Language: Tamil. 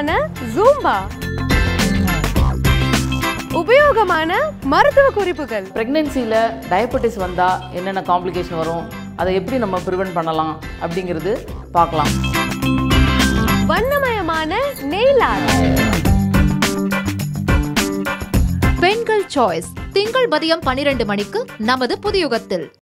சுவையான ஜூம்பா. உபயோகமான மருத்துவ குறிப்புகள். பிரெக்னன்சியில் டயபெட்டிஸ் வந்தால் என்னென்ன காம்ப்ளிகேஷன் வரும், அதை எப்படி நம்ம ப்ரிவென்ட் பண்ணலாம் அப்படிங்கிறது பார்க்கலாம். வண்ணமயமான நெயில் ஆர்ட். பெண்கள் சாய்ஸ் திங்கள் மதியம் 12 மணிக்கு நமது புதியுகத்தில்.